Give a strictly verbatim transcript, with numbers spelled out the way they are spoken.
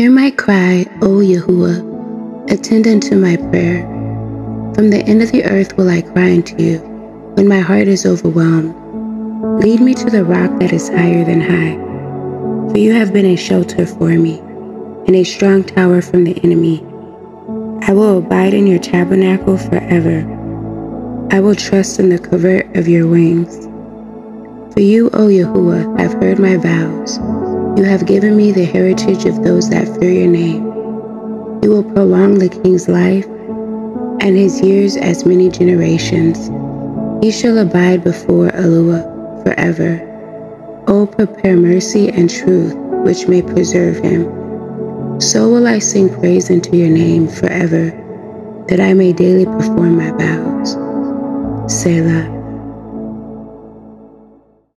Hear my cry, O Yahuwah, attend unto my prayer. From the end of the earth will I cry unto you, when my heart is overwhelmed. Lead me to the rock that is higher than high. For you have been a shelter for me, and a strong tower from the enemy. I will abide in your tabernacle forever. I will trust in the covert of your wings. For you, O Yahuwah, have heard my vows. You have given me the heritage of those that fear your name. You will prolong the king's life, and his years as many generations. He shall abide before Elohiym forever. O prepare mercy and truth, which may preserve him. So will I sing praise unto your name forever, that I may daily perform my vows. Selah.